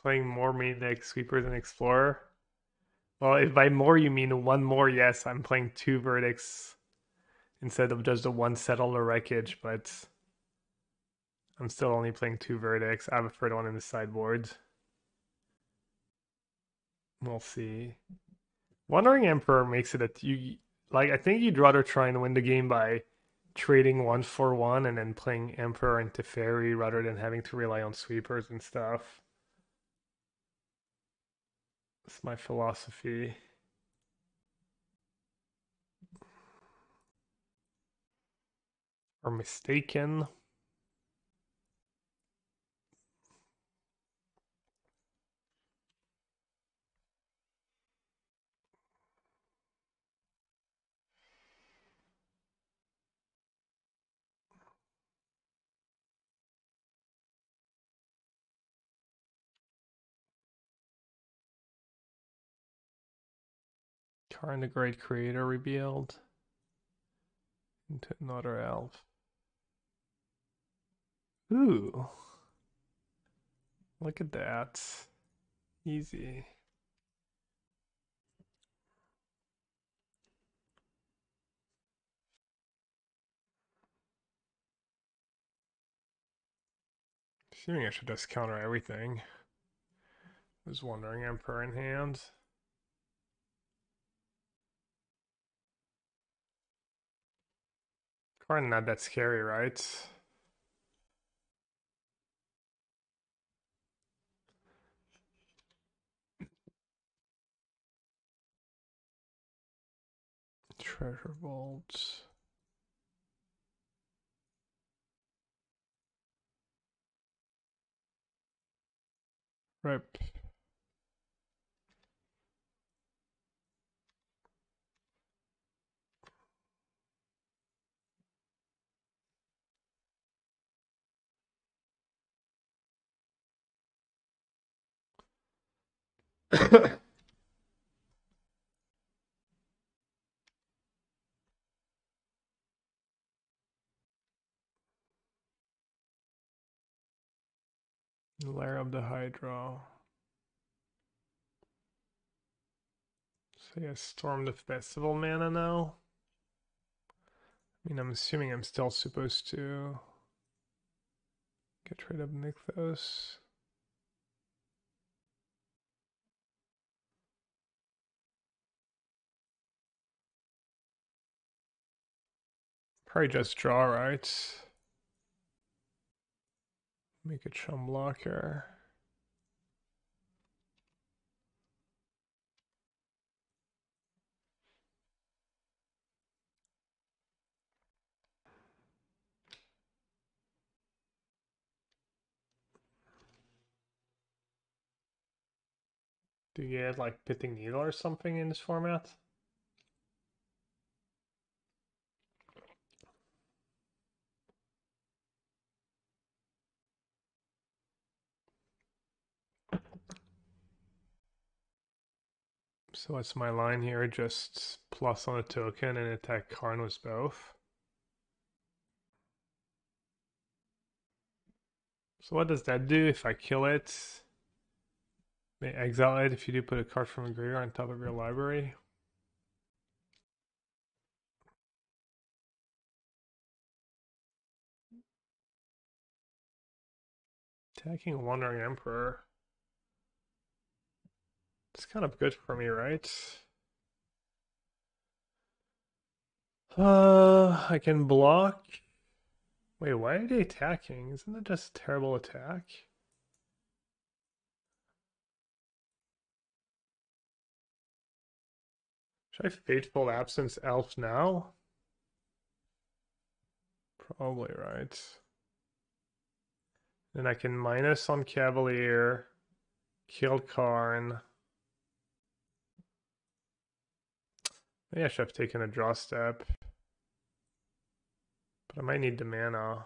Playing more main deck Sweeper than Explorer. Well, if by more you mean one more, yes, I'm playing two verdicts instead of just the one settle the wreckage, but I'm still only playing two verdicts. I have a third one in the sideboard. We'll see. Wandering Emperor makes it that you like. I think you'd rather try and win the game by trading 1 for 1 and then playing Emperor and Teferi rather than having to rely on sweepers and stuff. That's my philosophy. Or mistaken. Karn the Great Creator revealed into another elf. Ooh. Look at that. Easy. Assuming I should just counter everything. There's Wandering Emperor in hand. Probably not that scary, right? Treasure Vault. Rip. Lair of the Hydra. So yeah, Storm the Festival mana now. I mean, I'm assuming I'm still supposed to get rid of Nykthos. Probably just draw, right? Make a chum blocker. Do you get like Pithing Needle or something in this format? So what's my line here? Just plus on a token and attack Karn with both. So what does that do if I kill it? May exile it if you do put a card from a graveyard on top of your library. Attacking Wandering Emperor. It's kind of good for me, right? I can block. Wait, why are they attacking? Isn't that just a terrible attack? Should I Fateful Absence Elf now? Probably right. Then I can minus on Cavalier, kill Karn. Maybe I should have taken a draw step, but I might need the mana.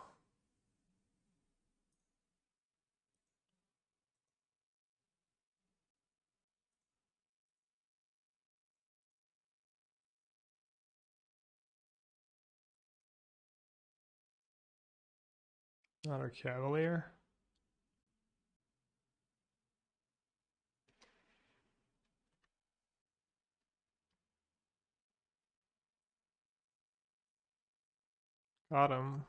Not our Cavalier. Got him.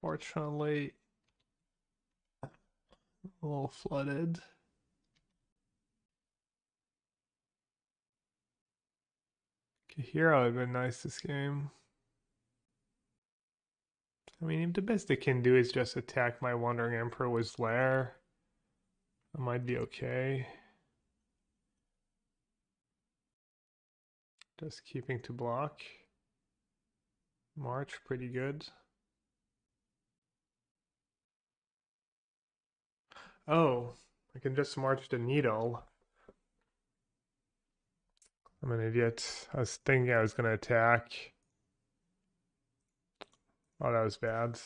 Fortunately, a little flooded. Hero would have been nice this game. I mean, the best they can do is just attack my Wandering Emperor with his lair. I might be okay. Just keeping to block. March, pretty good. Oh, I can just march the needle. I'm an idiot. I was thinking I was going to attack. Oh, that was bad.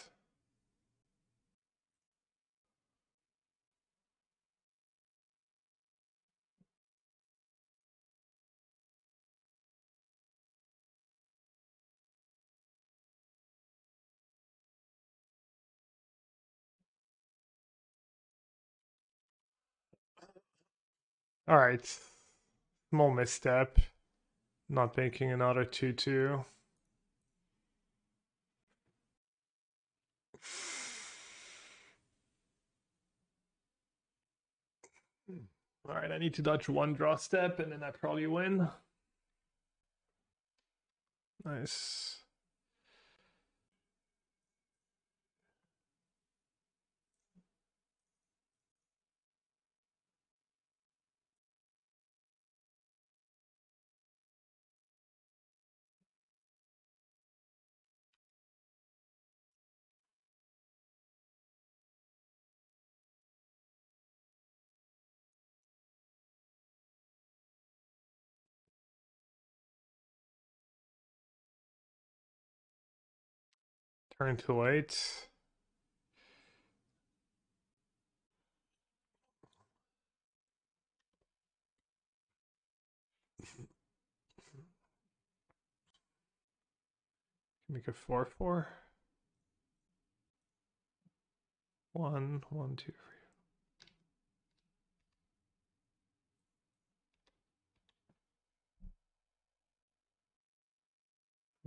All right. Small misstep, not making another 2-2. All right, I need to dodge one draw step and then I probably win. Nice. Turn to light. Make a 4/4. 1, 1, 2.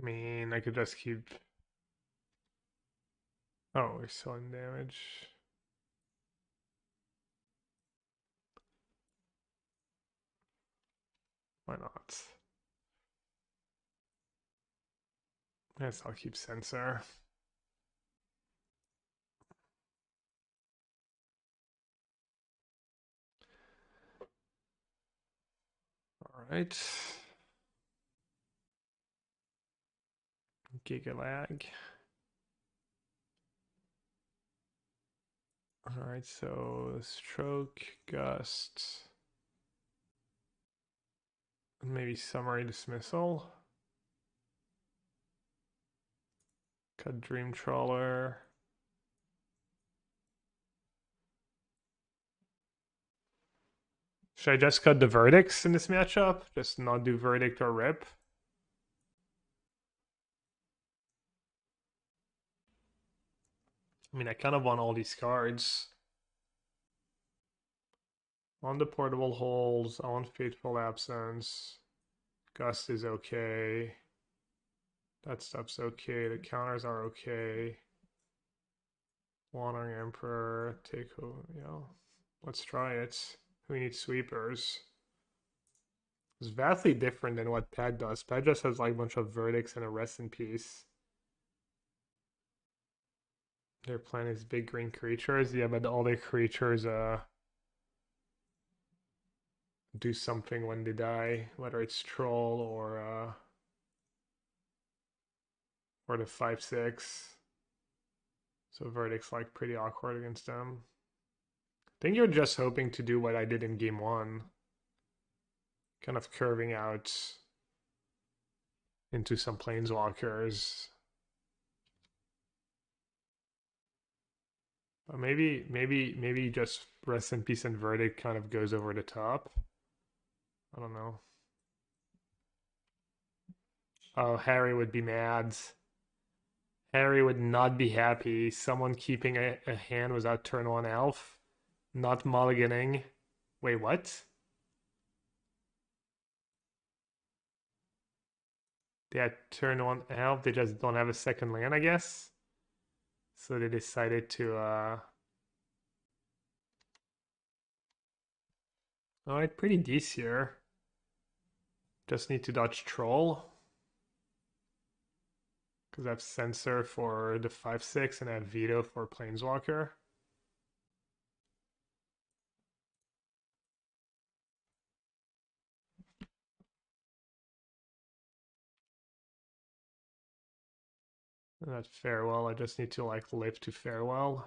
I mean, I could just keep. Oh, we're still in damage. Why not? I guess I'll keep sensor. All right. Giga lag. Alright, so Stroke, Gust, maybe Summary Dismissal, cut Dream Trawler, should I just cut the verdicts in this matchup? Just not do verdict or rip? I mean, I kind of want all these cards. On the Portable Holes, on Fateful Absence. Gust is okay. That stuff's okay. The counters are okay. Wandering Emperor, take over. Yeah. Let's try it. We need sweepers. It's vastly different than what Pat does. Pat just has like a bunch of verdicts and a Rest in Peace. Their plan is big green creatures. Yeah, but all their creatures do something when they die, whether it's Troll or the 5/6. So verdict's like pretty awkward against them. I think you're just hoping to do what I did in game one, kind of curving out into some planeswalkers. But maybe just Rest in Peace and Verdict kind of goes over the top. I don't know. Oh, Harry would be mad. Harry would not be happy. Someone keeping a hand without turn one elf. Not mulliganing. Wait, what? They had turn one elf. They just don't have a second land, I guess. So they decided to... Alright, pretty decent here. Just need to dodge Troll. Because I have Sensor for the 5-6 and I have Veto for Planeswalker. And that Farewell, I just need to like live to Farewell.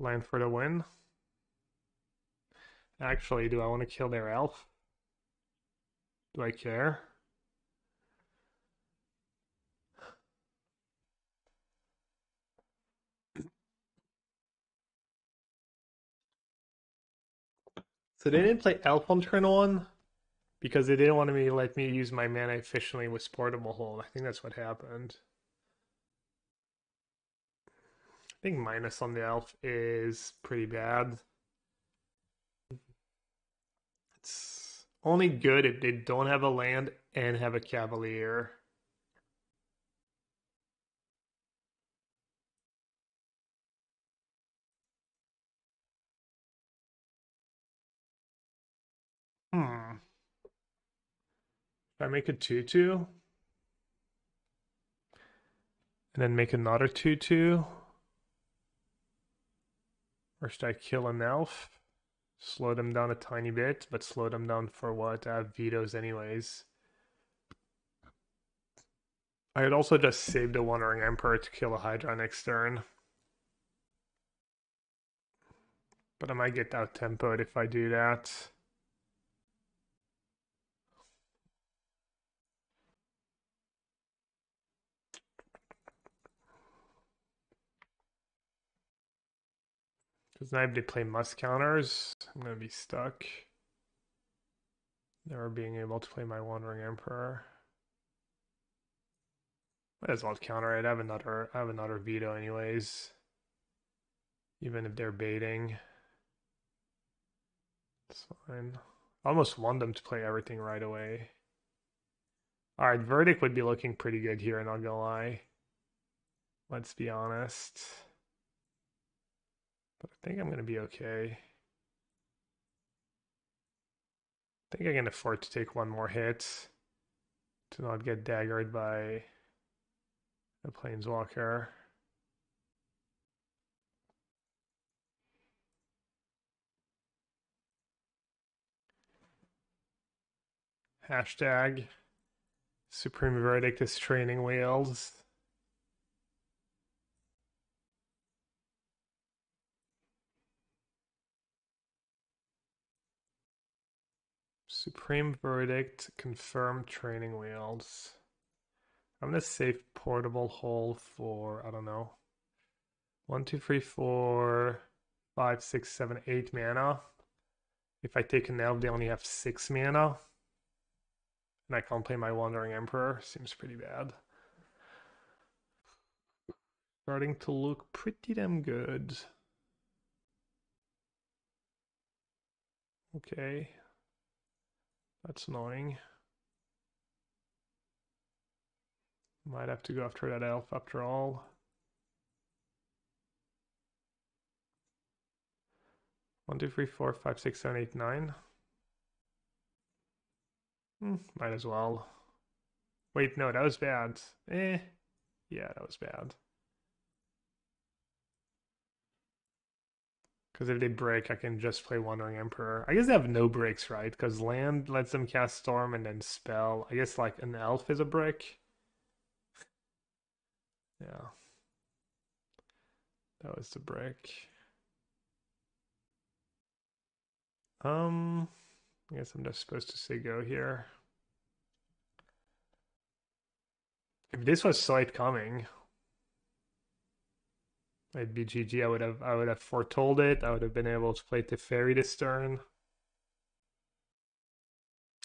Land for the win. Actually, do I want to kill their elf? Do I care? So they didn't play elf on turn one because they didn't want to let me use my mana efficiently with Portable Hole. I think that's what happened. I think minus on the elf is pretty bad. It's only good if they don't have a land and have a Cavalier. If I make a 2/2 and then make another 2/2. Or should I kill an elf? Slow them down a tiny bit, but slow them down for what? I have vetoes anyways. I could also just save the Wandering Emperor to kill a Hydra next turn. But I might get out-tempoed if I do that. Because now if they play must counters, I'm going to be stuck. Never being able to play my Wandering Emperor. Might as well counter it. I have another veto anyways. Even if they're baiting. It's fine. I almost want them to play everything right away. Alright, Verdict would be looking pretty good here, not gonna lie. Let's be honest. I think I'm going to be okay. I think I can afford to take one more hit to not get daggered by a Planeswalker. Hashtag Supreme Verdict is training wheels. Supreme Verdict, confirm training wheels. I'm going to save Portable Hole for, I don't know, 1, 2, 3, 4, 5, 6, 7, 8 mana. If I take an elf, they only have 6 mana. And I can't play my Wandering Emperor. Seems pretty bad. Starting to look pretty damn good. Okay. That's annoying. Might have to go after that elf after all. One, two, three, four, five, six, seven, eight, nine. Might as well. Wait, no, that was bad. Yeah, that was bad. Because if they break, I can just play Wandering Emperor. I guess they have no breaks, right? Because land lets them cast Storm and then Spell. I guess like an elf is a break. Yeah. That was the break. I guess I'm just supposed to say go here. If this was Slight Coming, I'd be GG. I would have foretold it. I would have been able to play Teferi this turn.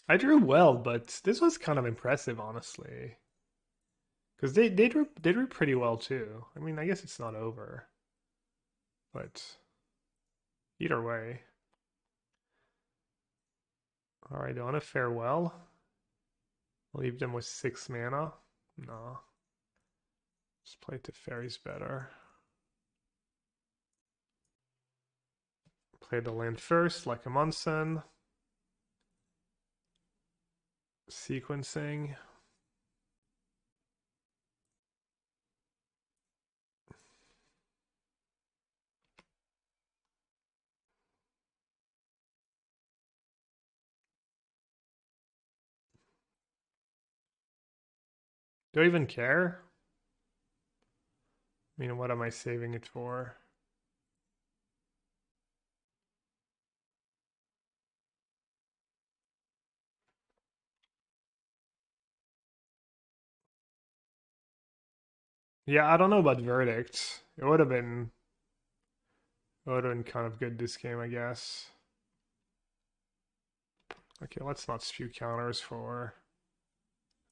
I drew well, but this was kind of impressive, honestly. Because they drew pretty well too. I mean, I guess it's not over. But either way. Alright, I want to farewell. Leave them with 6 mana. No. Just play Teferi's better. Play the land first, like a Monson. Sequencing. Do I even care? I mean, what am I saving it for? Yeah, I don't know about Verdict. It would have been kind of good this game, I guess. Okay, let's not spew counters for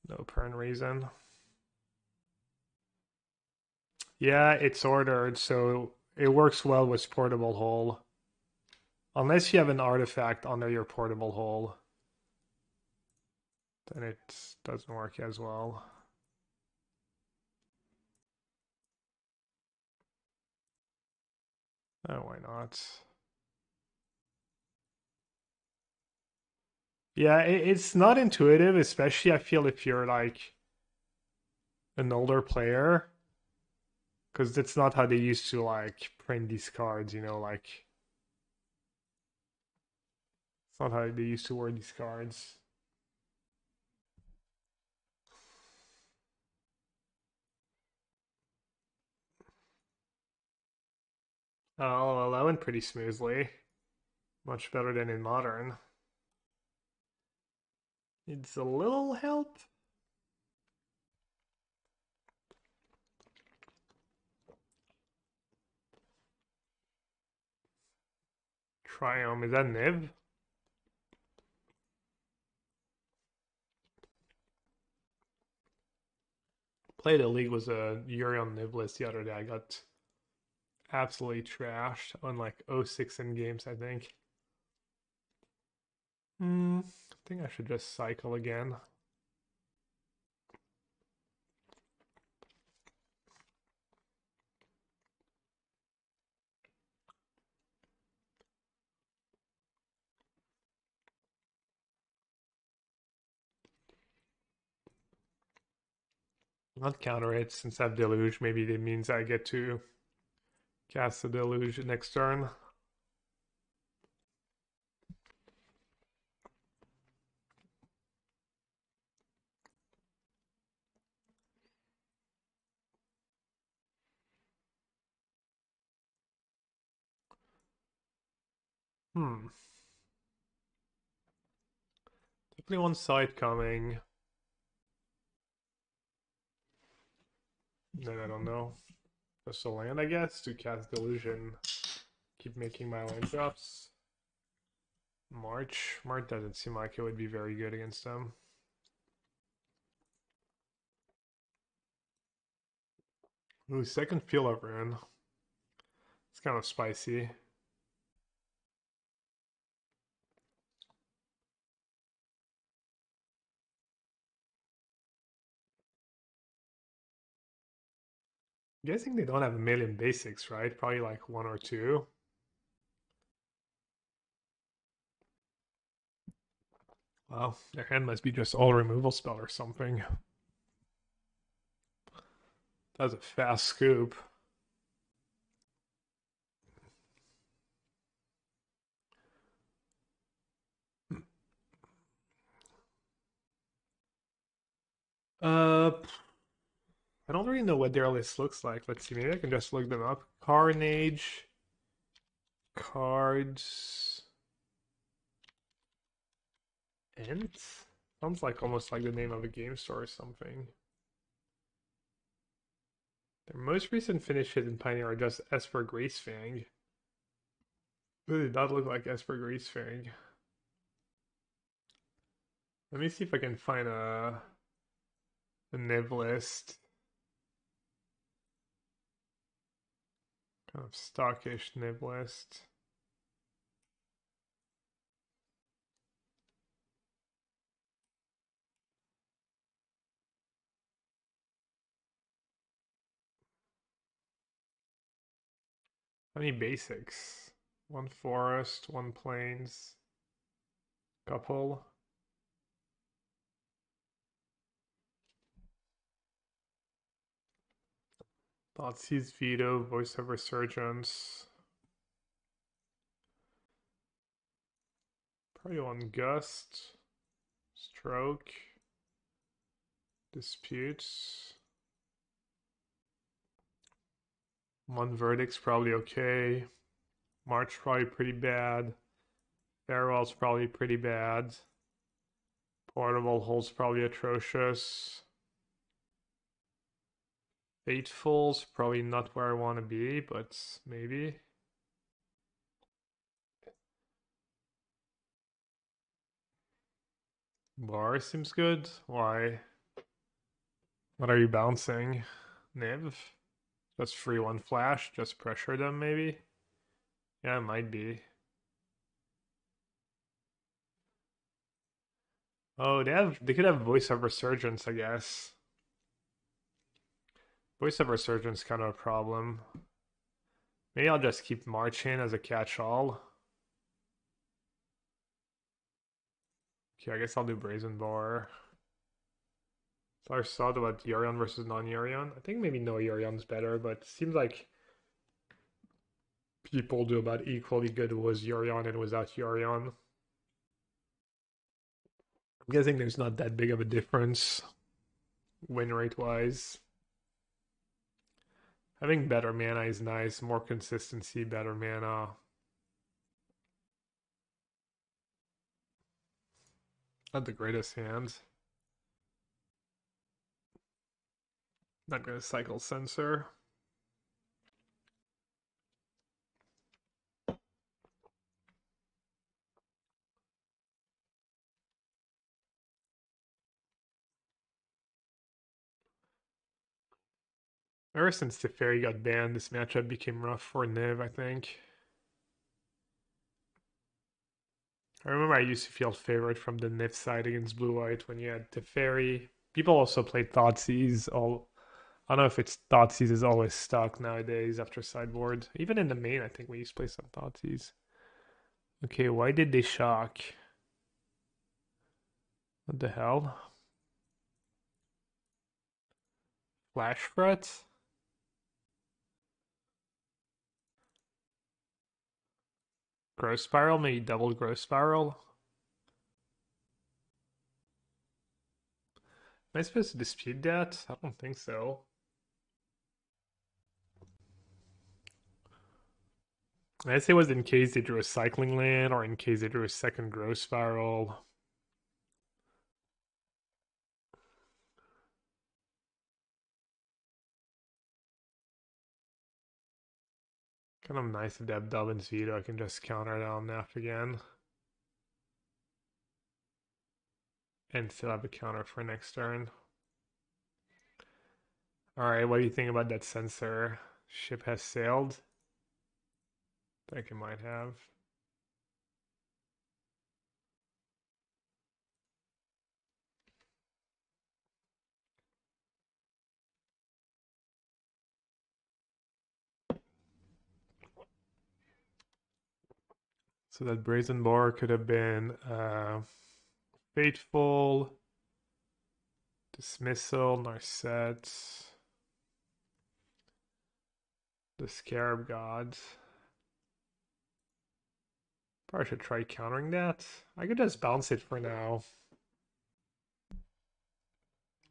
no apparent reason. Yeah, it's ordered, so it works well with Portable Hole. Unless you have an artifact under your Portable Hole, then it doesn't work as well. Oh, why not? Yeah, it's not intuitive, especially I feel if you're like an older player. Because that's not how they used to like print these cards, you know, like it's not how they used to wear these cards. Oh, well, that went pretty smoothly. Much better than in Modern. Needs a little help. Triumph, is that Niv? Played a league with a Yuri on Niv list the other day. I got absolutely trashed on like 06 in games, I think. I think I should just cycle again. Not counter it since I have Deluge. Maybe that means I get to cast the Deluge next turn. Definitely one side coming. Then I don't know. Just a land, I guess, to cast Delusion. Keep making my land drops. March. March doesn't seem like it would be very good against them. Ooh, second Field of Ruin. It's kind of spicy. I'm guessing they don't have 1 million basics, right? Probably like 1 or 2. Wow, their hand must be just all removal spell or something. That was a fast scoop. I don't really know what their list looks like. Let's see, maybe I can just look them up. Carnage. Cards. Ents? Sounds like almost like the name of a game store or something. Their most recent finishes in Pioneer are just Esper Gracefang. It did not look like Esper Gracefang. Let me see if I can find a Niv list. Kind of stockish Niv list. How many basics? One forest, one plains, couple. Thoughtseize Veto, Voice of Resurgence. Probably on Gust, Stroke, Disputes. One Verdict's probably okay. March probably pretty bad. Farewell's probably pretty bad. Portable Hole's probably atrocious. Fateful's probably not where I want to be, but maybe. Bar seems good. Why? What are you bouncing? Niv? Just free one flash, just pressure them maybe? Yeah, it might be. Oh, they could have Voice of Resurgence, I guess. Voice of Resurgence is kind of a problem. Maybe I'll just keep marching as a catch-all. Okay, I guess I'll do Brazen Bar. So I thought about Yorion versus non-Yorion. I think maybe no Yorion's better, but it seems like people do about equally good with Yorion and without Yorion. I'm guessing there's not that big of a difference win rate wise. Having better mana is nice, more consistency, better mana. Not the greatest hand. Not going to cycle Sensor. Ever since Teferi got banned, this matchup became rough for Niv, I think. I remember I used to feel favored from the Niv side against Blue-White when you had Teferi. People also played Thoughtseize all... I don't know if it's Thoughtseize is always stuck nowadays after sideboard. Even in the main, I think we used to play some Thoughtseize. Okay, why did they shock? What the hell? Flash Threat? Growth Spiral? Maybe double Growth Spiral? Am I supposed to dispute that? I don't think so. I guess it was in case they drew a cycling land or in case they drew a second Growth Spiral. Kind of nice if they have Dovin's Veto, I can just counter down F again. And still have a counter for next turn. Alright, what do you think about that Sensor? Ship has sailed. I think it might have. So that Brazen Bar could have been Fateful, Dismissal, Narset, the Scarab God. Probably should try countering that. I could just bounce it for now.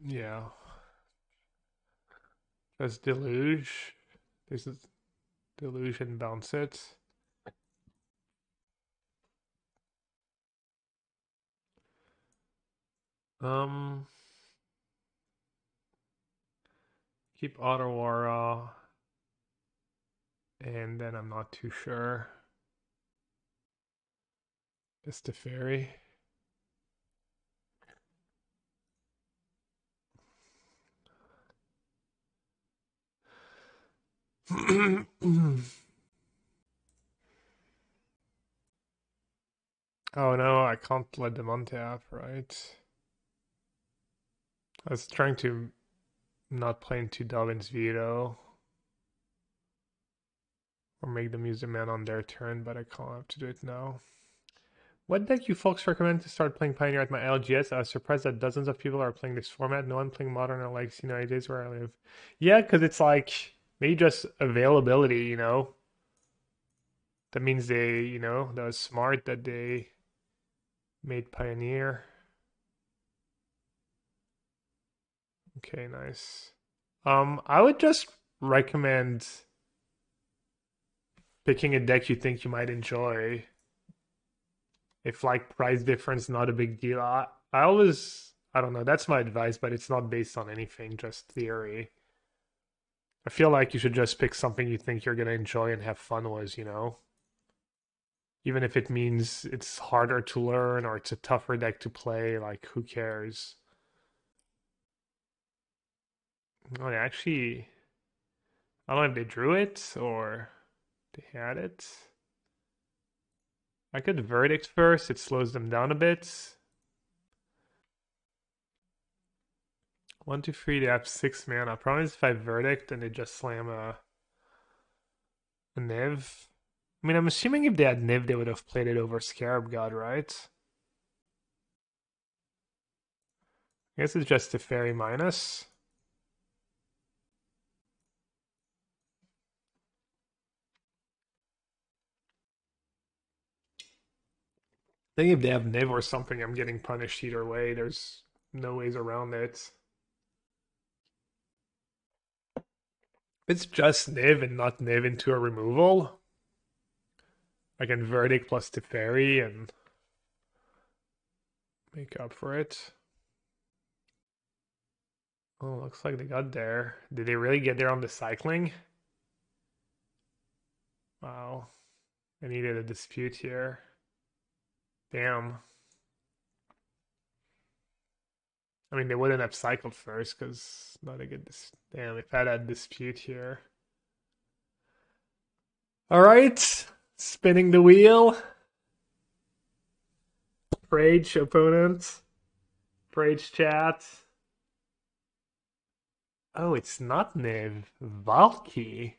Yeah. Just Deluge. This is Deluge and bounce it. Keep Auto Aura, and then I'm not too sure. It's Teferi. Oh no, I can't let them untap, right? I was trying to not play into Dovin's Veto. Or make them use the mana on their turn, but I can't have to do it now. What deck you folks recommend to start playing Pioneer at my LGS? I was surprised that dozens of people are playing this format. No one playing Modern or Legacy nowadays where I live. Yeah, because it's like, maybe just availability, you know? That means they, you know, that was smart that they made Pioneer. Okay, nice. I would just recommend picking a deck you think you might enjoy. If like price difference not a big deal. I always, I don't know, that's my advice, but it's not based on anything, just theory. I feel like you should just pick something you think you're gonna enjoy and have fun with, you know? Even if it means it's harder to learn or it's a tougher deck to play, like, who cares? Oh, they actually... I don't know if they drew it or they had it. I could Verdict first, it slows them down a bit. 1, 2, 3, they have 6 mana. Problem is if I Verdict and they just slam a Niv. I mean, I'm assuming if they had Niv, they would have played it over Scarab God, right? I guess it's just Teferi minus. I think if they have Niv or something, I'm getting punished either way. There's no ways around it. It's just Niv and not Niv into a removal. I can Verdict plus Teferi and make up for it. Oh, looks like they got there. Did they really get there on the cycling? Wow. I needed a dispute here. Damn. I mean, they wouldn't have cycled first because not a good damn. If I had a dispute here. All right, spinning the wheel. Rage opponent. Rage chat. Oh, it's not Niv. Valki.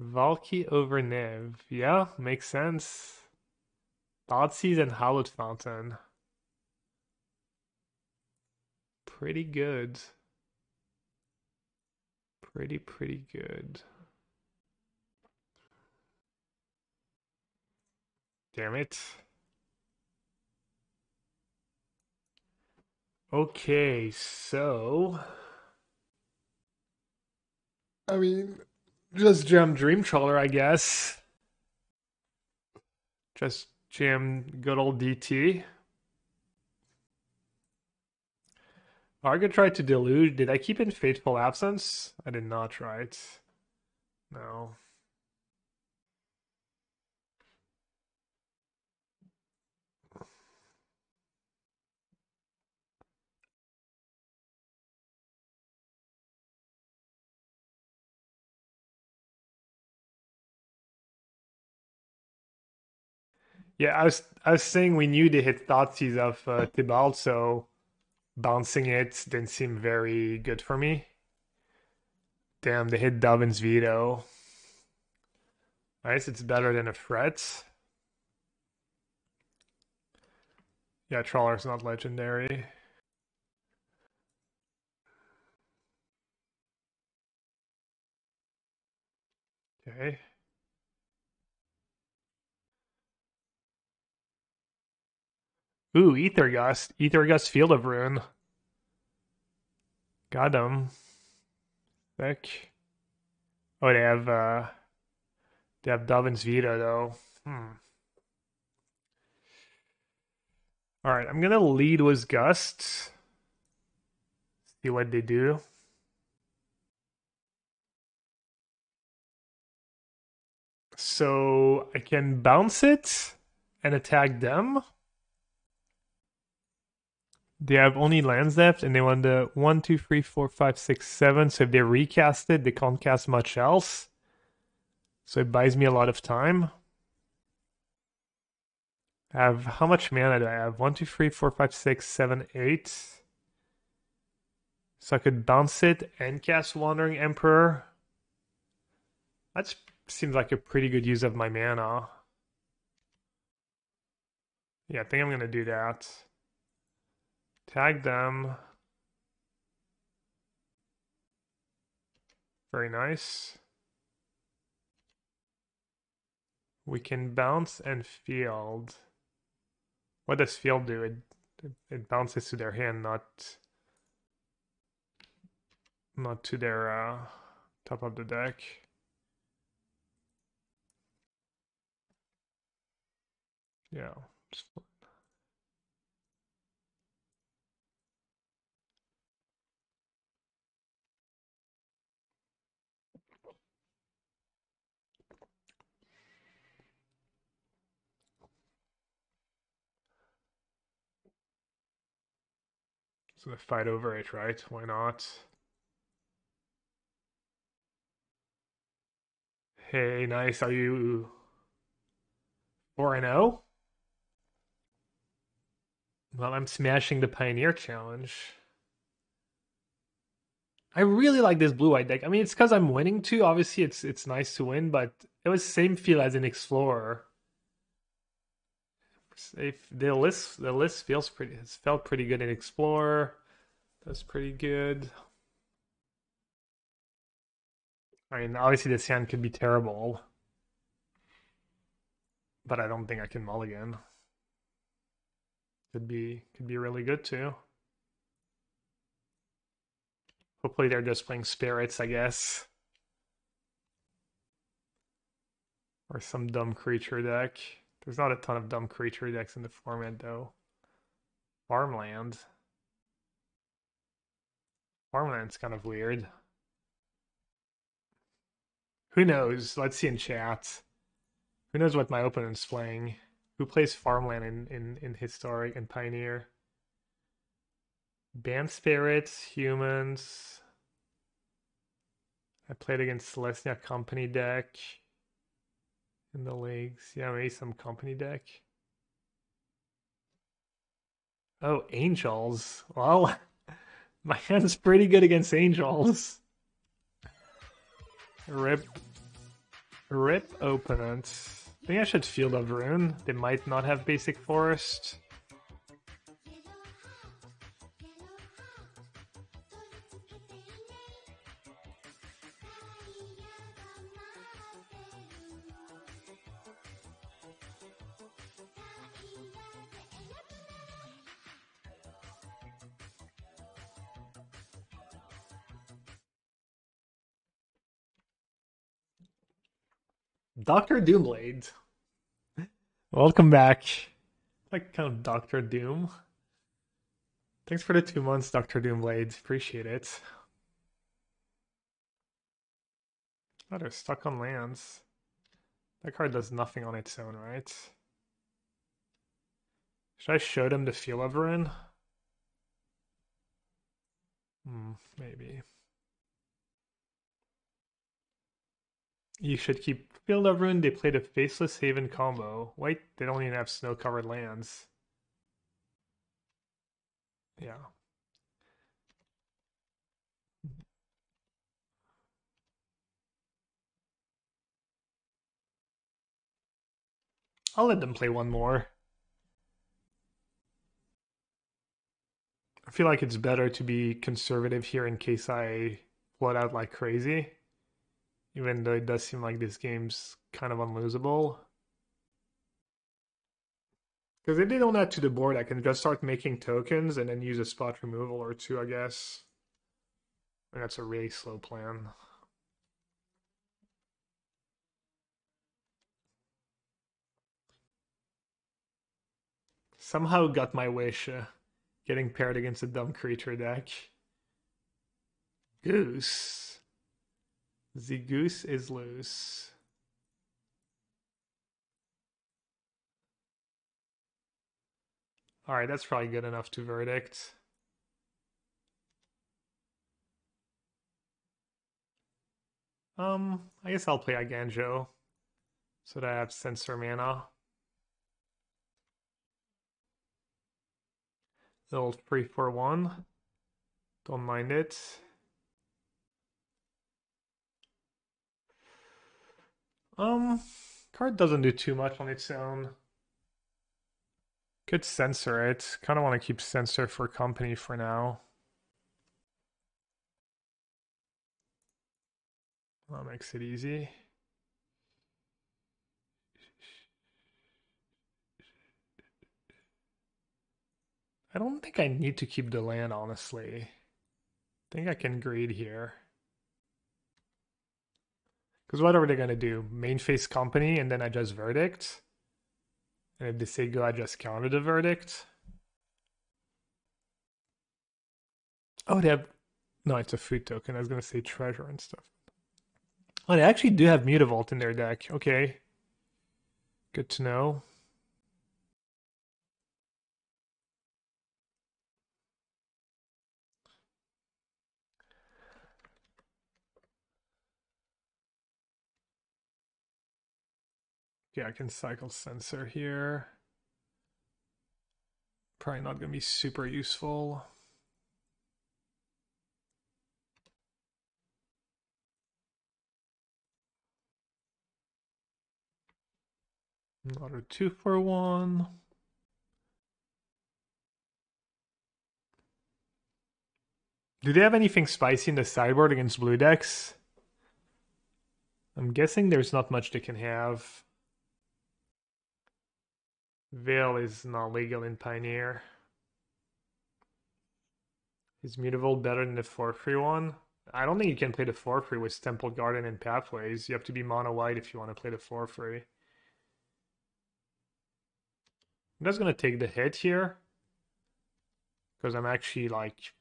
Valki over Niv. Yeah, makes sense. Thoughtseize and Hallowed Fountain. Pretty good. Pretty good. Damn it. Okay, so... I mean, just jam Dream Trawler, I guess. Just... jam good old DT. Argo tried to Deluge. Did I keep in Fateful Absence? I did not, right? No. Yeah, I was saying we knew they hit Thoughtseize of Tibalt, so bouncing it didn't seem very good for me. Damn, they hit Dovin's Veto. Nice, it's better than a threat. Yeah, Trawler's not legendary. Okay. Ooh, Ether Gust, Field of Ruin. Got him. Sick. Oh, they have Dovin's Veto though. All right, I'm going to lead with Gust. See what they do. So I can bounce it and attack them. They have only lands left, and they want the 1, 2, 3, 4, 5, 6, 7. So if they recast it, they can't cast much else. So it buys me a lot of time. I have, how much mana do I have? 1, 2, 3, 4, 5, 6, 7, 8. So I could bounce it and cast Wandering Emperor. That seems like a pretty good use of my mana. Yeah, I think I'm going to do that. Tag them. Very nice. We can bounce and field. What does field do? It bounces to their hand, not to their top of the deck. Yeah. So they fight over it, right? Why not? Hey, nice. Are you 4-0? Well, I'm smashing the Pioneer challenge. I really like this blue-white deck. I mean, it's because I'm winning too. Obviously, it's nice to win, but it was the same feel as an Explorer. If the list has felt pretty good in Explorer. That's pretty good. I mean, obviously this hand could be terrible, but I don't think I can mulligan. Could be really good too. Hopefully they're just playing spirits, I guess, or some dumb creature deck. There's not a ton of dumb creature decks in the format, though. Farmland. Farmland's kind of weird. Who knows? Let's see in chat. Who knows what my opponent's playing? Who plays Farmland in Historic and Pioneer? Banned Spirits, Humans. I played against Celestia Company deck. In the leagues, yeah, maybe some company deck. Oh, Angels. Well, my hand's pretty good against Angels. Rip opponents. I think I should Field of Ruin. They might not have Basic Forest. Dr. Doomblade. Welcome back. Like kind of Dr. Doom. Thanks for the 2 months, Dr. Doomblade. Appreciate it. Oh, they're stuck on lands. That card does nothing on its own, right? Should I show them the Field of Ruin? Maybe. You should keep Field of Ruin. They played a Faceless Haven combo. Wait, they don't even have snow-covered lands. Yeah. I'll let them play one more. I feel like it's better to be conservative here in case I flood out like crazy. Even though it does seem like this game's kind of unlosable. Because if they don't add to the board, I can just start making tokens and then use a spot removal or two, I guess. And that's a really slow plan. Somehow got my wish getting paired against a dumb creature deck. Goose. The goose is loose. Alright, that's probably good enough to verdict. I guess I'll play Iganjo so that I have Sensor Mana. The old 3/4/1. Don't mind it. Card doesn't do too much on its own. Could Censor it. Kind of want to keep Censor for company for now. That makes it easy. I don't think I need to keep the land, honestly. I think I can greed here. Because what are they going to do? Main phase company and then I just verdict? And if they say go, I just counter the verdict? Oh, they have... No, it's a food token. I was going to say treasure and stuff. Oh, they actually do have Mutavault in their deck. Okay. Good to know. Yeah, I can cycle Sensor here. Probably not going to be super useful. Another 2/1. Do they have anything spicy in the sideboard against blue decks? I'm guessing there's not much they can have. Veil is not legal in Pioneer. Is Mutavault better than the 4/3/1? I don't think you can play the 4/3 with Temple Garden and Pathways. You have to be mono white if you want to play the 4/3. I'm just going to take the hit here. Because I'm actually like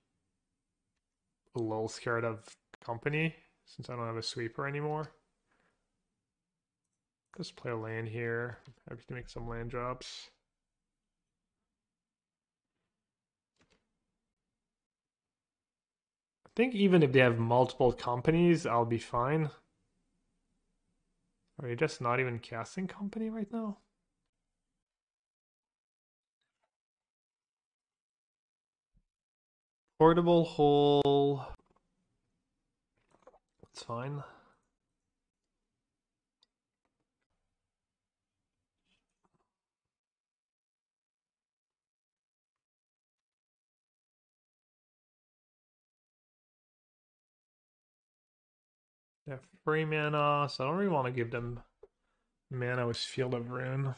a little scared of company since I don't have a sweeper anymore. Just play a land here. Happy to make some land drops. I think even if they have multiple companies, I'll be fine. Are you just not even casting company right now? Portable Hole. It's fine. They have 3 mana, so I don't really want to give them mana with Field of Ruin.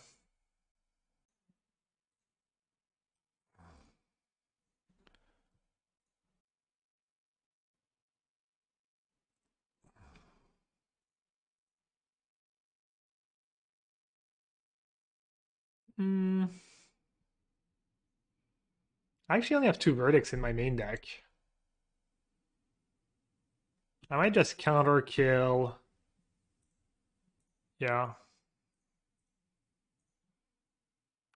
I actually only have 2 verdicts in my main deck. I might just counter kill. Yeah.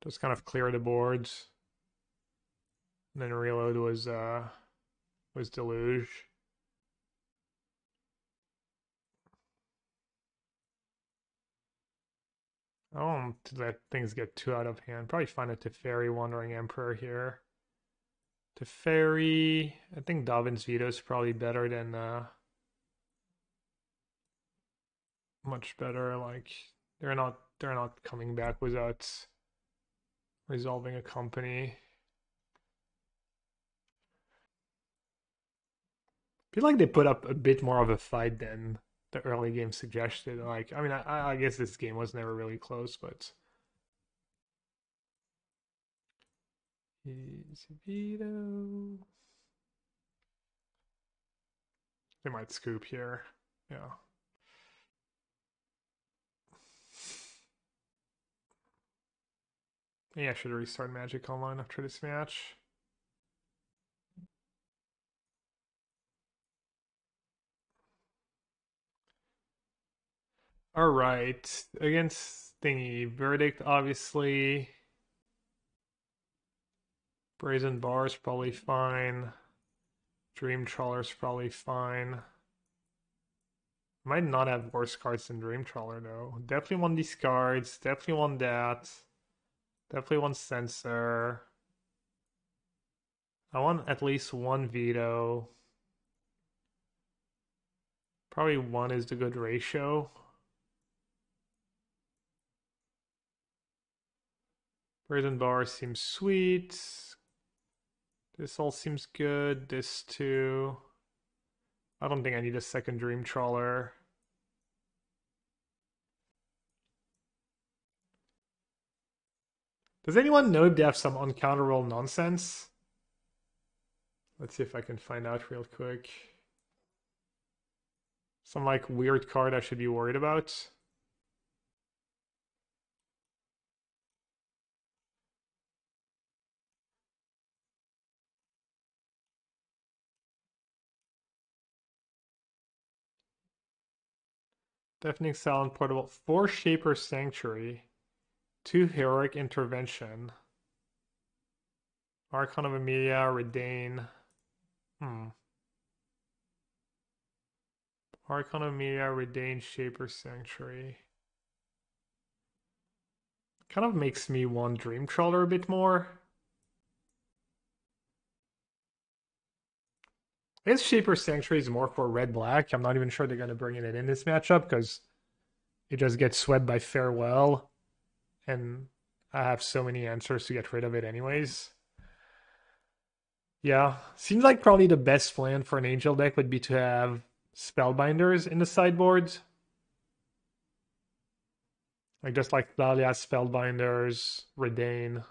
Just kind of clear the boards. And then reload was Deluge. I don't want to let things get too out of hand. Probably find a Teferi Wandering Emperor here. Teferi. I think Dovin's Veto is probably better than much better. Like they're not coming back without resolving a company. I feel like they put up a bit more of a fight than the early game suggested. Like, I mean, I guess this game was never really close, but Veto. They might scoop here. Yeah. Maybe I should restart Magic online after this match. Alright, against Thingy, Verdict obviously. Brazen Bar is probably fine. Dream Trawler is probably fine. Might not have worse cards than Dream Trawler though. Definitely want these cards, definitely want that. Definitely want Sensor. I want at least one Veto. Probably one is the good ratio. Brazen Bar seems sweet. This all seems good. This too. I don't think I need a second Dream Trawler. Does anyone know if they have some uncounterable nonsense? Let's see if I can find out real quick. Some like weird card I should be worried about. Deafening Silent, Portable, 4 Shaper Sanctuary, 2 Heroic Intervention, Archon of Emilia, Redane. Archon of Emilia, Redane, Shaper Sanctuary. Kind of makes me want Dream Trawler a bit more. I guess Shaper Sanctuary is more for red-black. I'm not even sure they're going to bring it in this matchup because it just gets swept by Farewell. And I have so many answers to get rid of it anyways. Yeah, seems like probably the best plan for an Angel deck would be to have Spellbinders in the sideboard. Like just like Thalia, Spellbinders, Redane.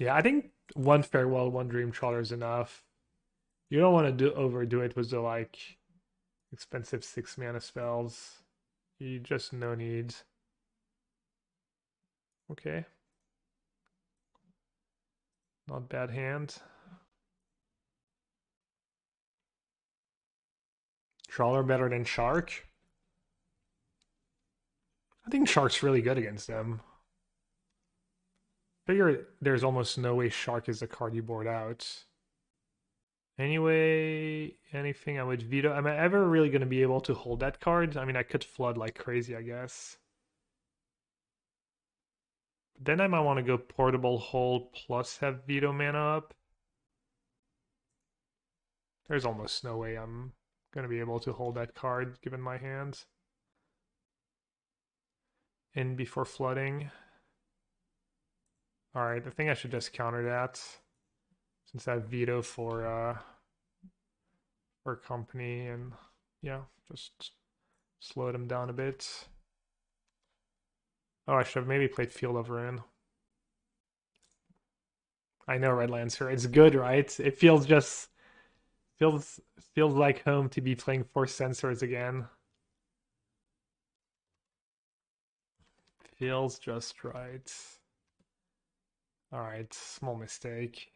Yeah, I think one Farewell, one Dream Trawler is enough. You don't want to overdo it with the like expensive 6 mana spells. You just no need. Okay. Not bad hand. Trawler better than Shark. I think Shark's really good against them. Figure there's almost no way Shark is the card you board out. Anyway, anything I would veto. Am I ever really going to be able to hold that card? I mean, I could flood like crazy, I guess. Then I might want to go Portable Hole plus have veto mana up. There's almost no way I'm going to be able to hold that card given my hand. In before flooding. Alright, I think I should just counter that, since I have veto for company, and yeah, just slow them down a bit. Oh, I should have maybe played Field of Ruin. I know, Red Lancer, it's good, right? It feels just feels like home to be playing 4 Sensors again. Feels just right. Alright, small mistake.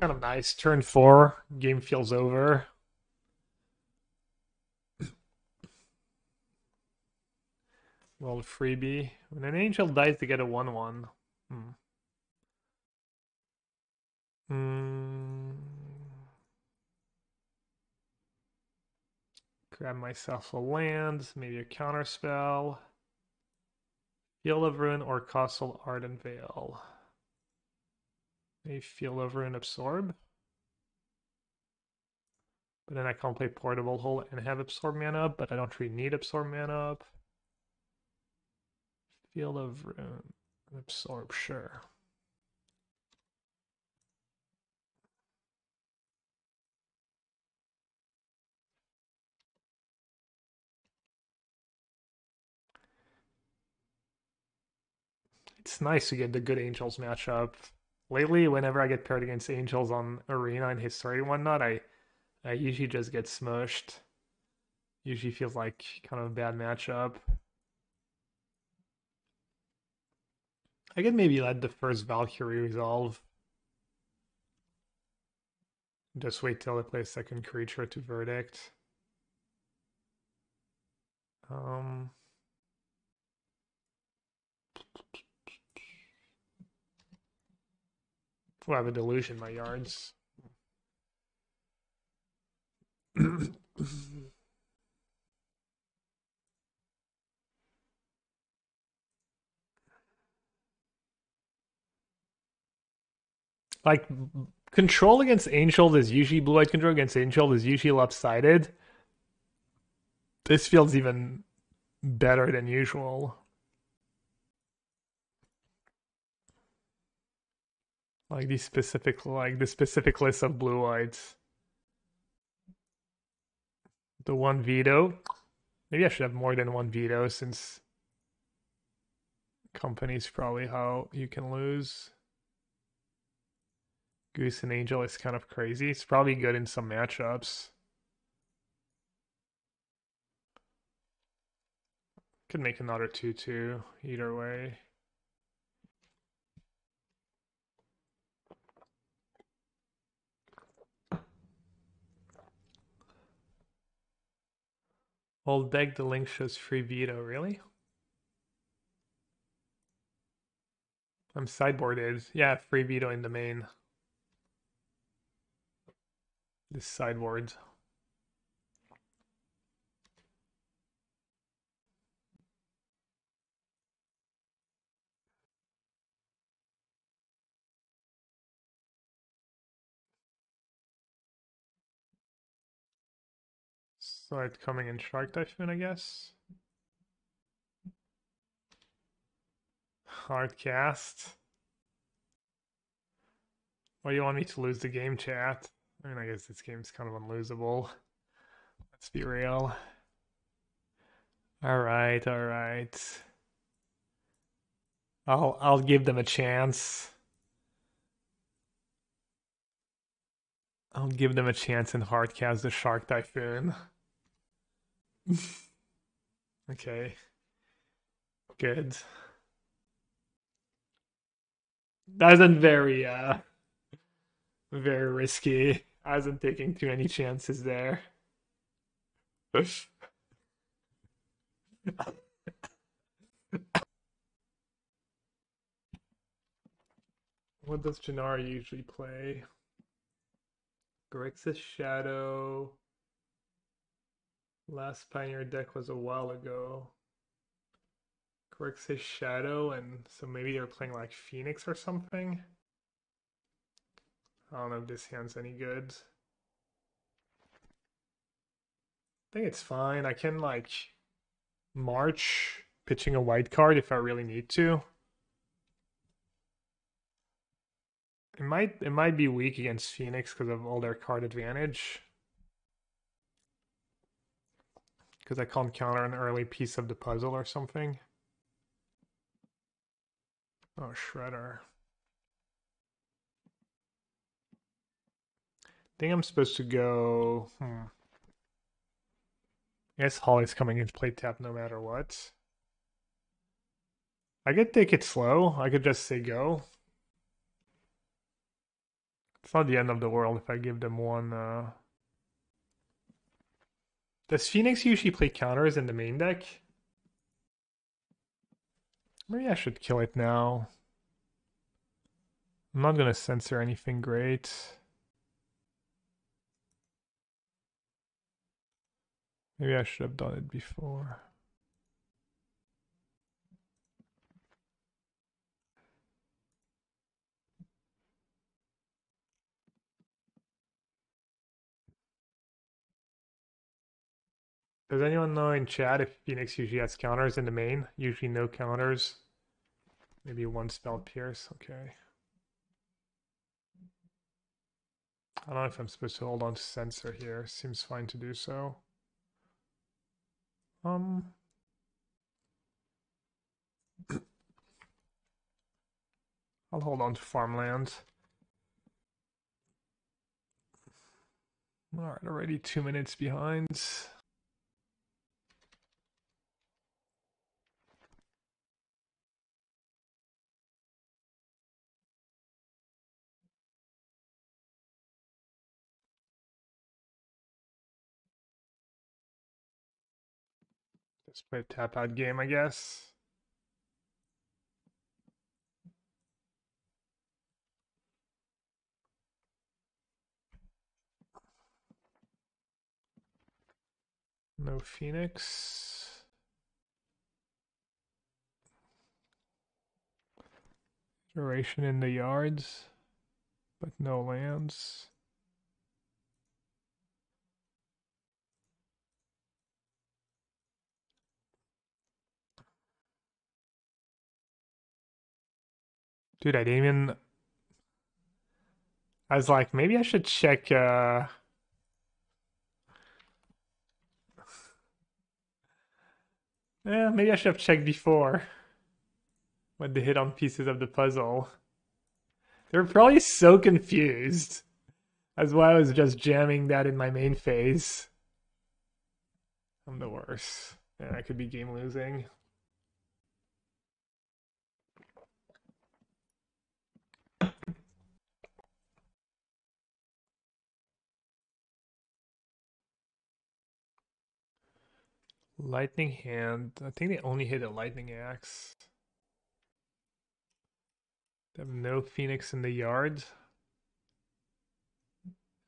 Kind of nice. Turn 4, game feels over. Well, freebie. When an angel dies, they get a 1/1. Grab myself a land, maybe a counter spell. Field of Ruin or Castle Ardent Vale. Maybe Field of Ruin Absorb. But then I can't play Portable Hole and have Absorb mana up, but I don't really need Absorb mana up. Field of Ruin Absorb, sure. It's nice to get the good Angels matchup. Lately, whenever I get paired against Angels on Arena and History and whatnot, I usually just get smushed. Usually feels like kind of a bad matchup. I could maybe let the first Valkyrie resolve. Just wait till I play a second creature to Verdict. We'll have a Deluge in my yards. Like, control against Angel is usually blue-white control against Angel is usually lopsided. This feels even better than usual. Like the specific list of blue-whites. The one veto. Maybe I should have more than one veto since company's probably how you can lose. Goose and Angel is kind of crazy. It's probably good in some matchups. Could make another 2-2 either way. Old deck, the link shows free veto. Really? I'm sideboarded. Yeah, free veto in the main. This sideboard. So it's coming in Shark Typhoon, I guess. Hard cast. Why do you want me to lose the game, chat? I mean, I guess this game's kind of unlosable. Let's be real. Alright, alright. I'll give them a chance. I'll give them a chance and hardcast the Shark Typhoon. Okay. Good. Doesn't very risky. I wasn't taking too many chances there. What does Jannara usually play? Grixis Shadow. Last Pioneer deck was a while ago. Grixis Shadow, and so maybe they're playing like Phoenix or something. I don't know if this hand's any good. I think it's fine. I can like march pitching a white card if I really need to. It might be weak against Phoenix because of all their card advantage. Because I can't counter an early piece of the puzzle or something. Oh, Shredder. I think I'm supposed to go. I guess Holly's coming in to play tap no matter what. I could take it slow. I could just say go. It's not the end of the world if I give them one. Does Phoenix usually play counters in the main deck? Maybe I should kill it now. I'm not gonna censor anything great. Maybe I should have done it before. Does anyone know in chat if Phoenix usually has counters in the main? Usually no counters. Maybe one Spell Pierce. Okay. I don't know if I'm supposed to hold on to censor here. Seems fine to do so. I'll hold on to farmland. All right, already 2 minutes behind. Just play a tap out game, I guess. No Phoenix. Duration in the yards, but no lands. Dude, I didn't even... I was like, maybe I should check... Yeah, maybe I should have checked before what the hit on pieces of the puzzle. They were probably so confused. That's why I was just jamming that in my main phase. I'm the worst. Yeah, I could be game losing. Lightning hand. I think they only hit a lightning axe. They have no Phoenix in the yard.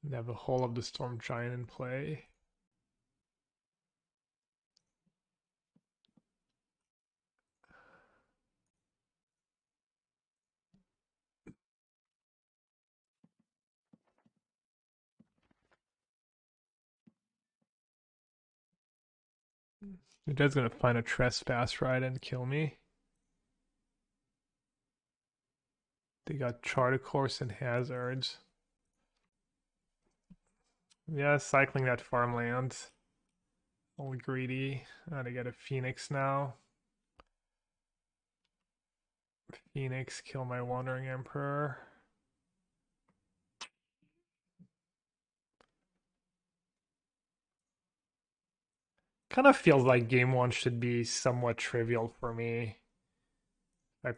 They have a Hole of the Storm Giant in play. The dead's gonna find a trespass ride and kill me. They got Chart of Course and Hazards. Yeah, cycling that farmland. All greedy. They got a Phoenix now. Phoenix, kill my Wandering Emperor. Kind of feels like game one should be somewhat trivial for me. I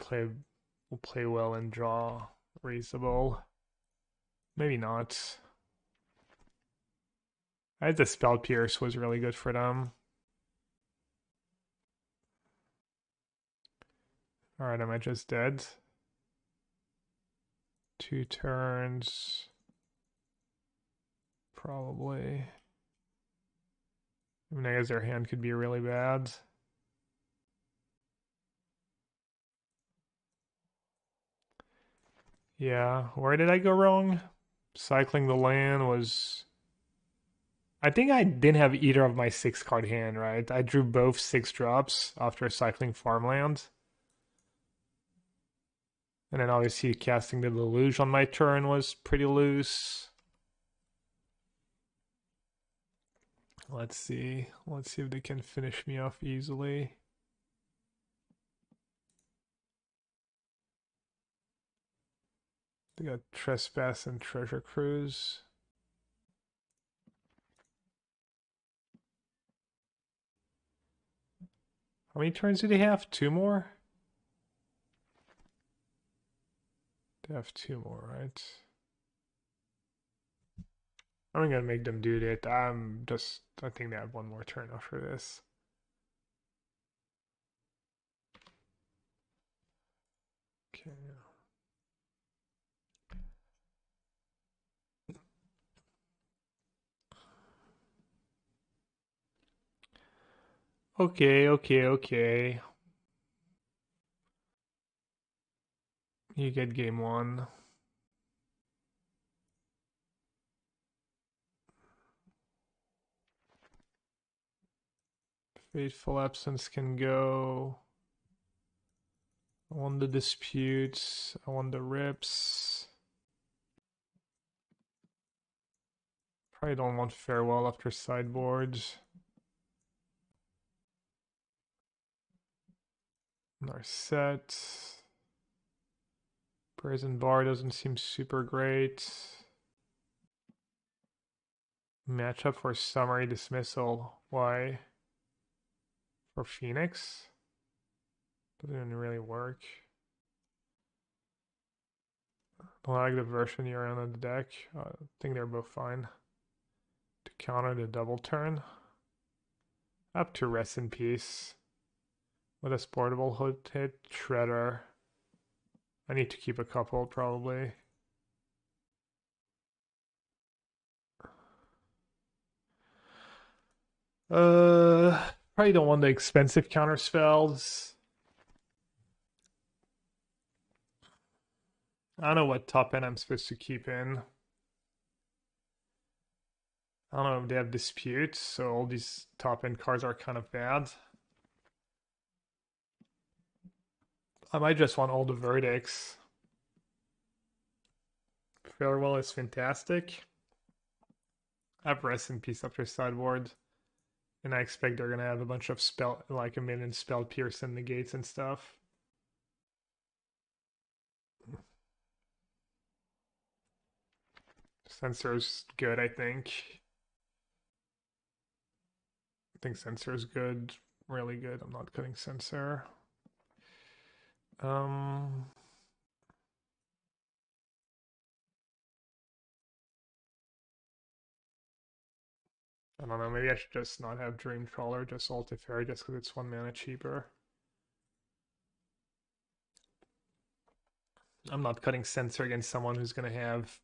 will play well and draw reasonable. Maybe not. I had the Spell Pierce was really good for them. Alright, am I just dead? 2 turns. Probably. I mean, I guess their hand could be really bad. Yeah, where did I go wrong? Cycling the land was... I think I didn't have either of my 6-card hand, right? I drew both 6-drops after cycling farmland. And then obviously casting the Deluge on my turn was pretty loose. Let's see if they can finish me off easily. They got Trespass and Treasure Cruise. How many turns do they have? 2 more? They have 2 more, right? I'm gonna make them do that. I think they have 1 more turn after this. Okay. Okay. You get game one. Fateful Absence can go. I want the disputes. I want the rips. Probably don't want Farewell after sideboards. Narset. Brazen Bar doesn't seem super great. Matchup for Summary Dismissal. Why? For Phoenix? Doesn't even really work. I like the version you're on the deck. I think they're both fine. To counter the double turn. Up to Rest in Peace. With a Portable Hole hit, Shredder. I need to keep a couple, probably. Probably don't want the expensive counter spells. I don't know what top end I'm supposed to keep in. I don't know if they have disputes, so all these top end cards are kind of bad. I might just want all the verdicts. Farewell is fantastic. I have Rest in Peace up your sideboard. And I expect they're gonna have a bunch of spell, like a million Spell Pierce and negates and stuff. Sensor's good, I think. I think Sensor's good, really good. I'm not cutting Sensor. I don't know, maybe I should just not have Dream Trawler, just all Teferi, just because it's 1 mana cheaper. I'm not cutting Sensor against someone who's going to have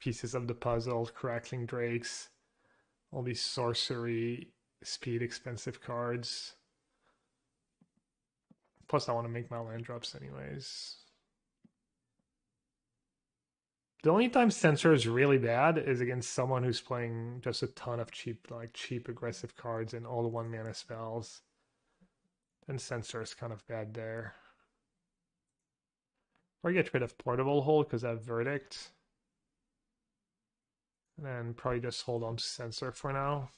pieces of the puzzle, Crackling Drakes, all these sorcery, speed, expensive cards. Plus, I want to make my land drops anyways. The only time Censor is really bad is against someone who's playing just a ton of cheap aggressive cards and all the 1 mana spells. Then Censor is kind of bad there. Or get rid of Portable Hole because I have Verdict. And then probably just hold on to Censor for now.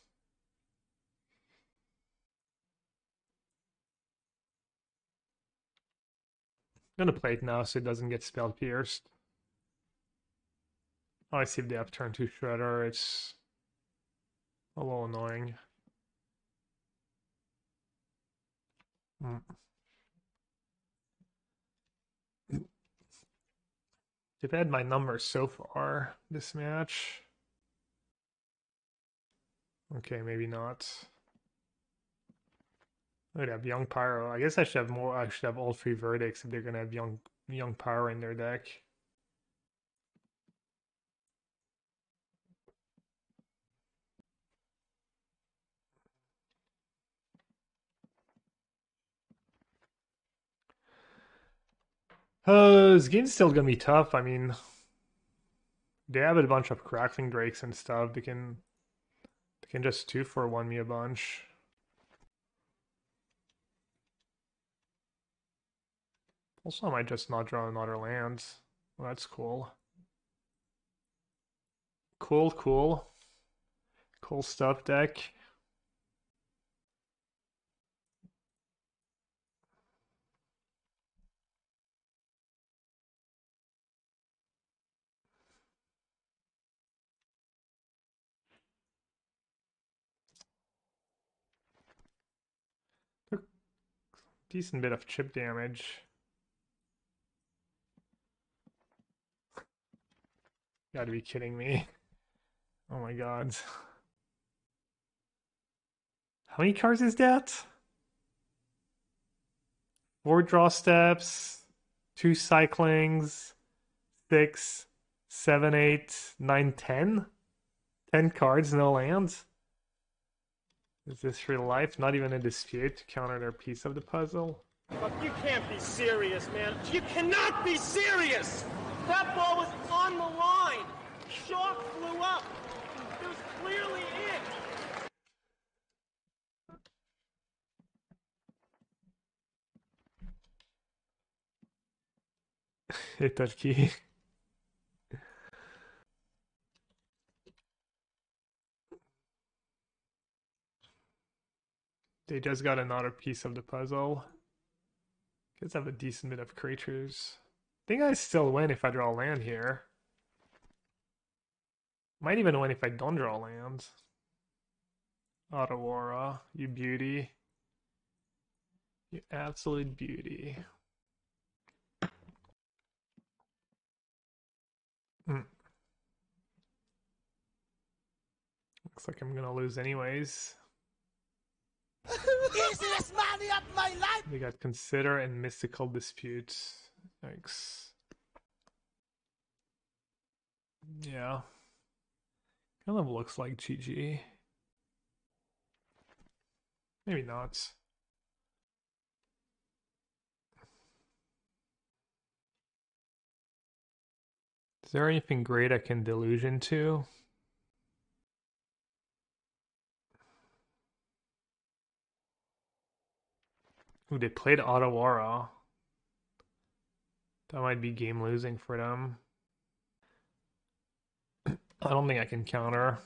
I'm gonna play it now so it doesn't get Spell Pierced. Oh, I see if they have turn 2 Shredder, it's a little annoying. They've had my numbers so far this match. Okay, maybe not. I'd have Young Pyro. I guess I should have more. I should have all 3 verdicts if they're gonna have young Pyro in their deck. This game's still gonna be tough. I mean, they have a bunch of Crackling Drakes and stuff. They can just 2-for-1 me a bunch. Also, I might just not draw another land. Well, that's cool. Cool, cool. Cool stuff, deck. Decent bit of chip damage. Gotta be kidding me. Oh my god. How many cards is that? 4 draw steps, 2 cyclings, 6, 7, 8, 9, 10? 10 cards, no lands? Is this real life? Not even a dispute to counter their piece of the puzzle? You can't be serious, man. You cannot be serious! That ball was on the line! Shaw flew up! It was clearly in! Hit that key. They just got another piece of the puzzle. Kids have a decent bit of creatures. think I still win if I draw land here. Might even win if I don't draw land. Ottawara, you beauty. You absolute beauty. Looks like I'm gonna lose anyways. Easiest money of my life! We got Consider and Mystical Dispute. Thanks. Yeah. Kind of looks like GG. Maybe not. Is there anything great I can deluge into? Ooh, they played Ottawara. That might be game losing for them. I don't think I can counter.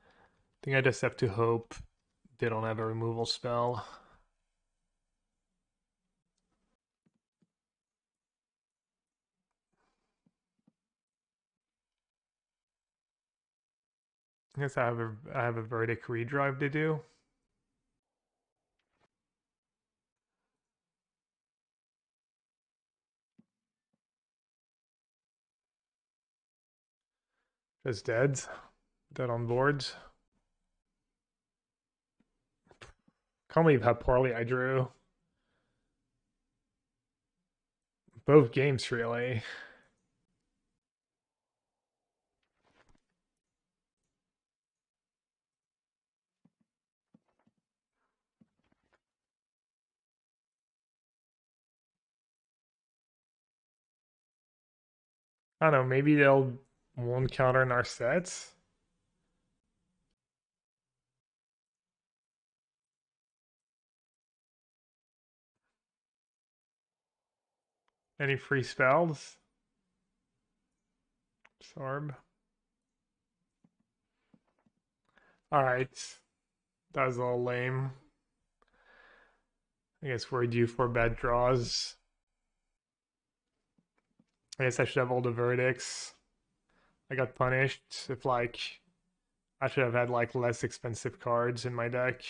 I think I just have to hope they don't have a removal spell. I guess I have a Verdict redrive to do. Just dead. Dead on boards. Can't believe how poorly I drew. Both games, really. I don't know, maybe they'll one counter Narset. Any free spells? Absorb. Alright. That was all lame. I guess we're due for bad draws. I guess I should have all the verdicts. I got punished if, like, I should have had, like, less expensive cards in my deck.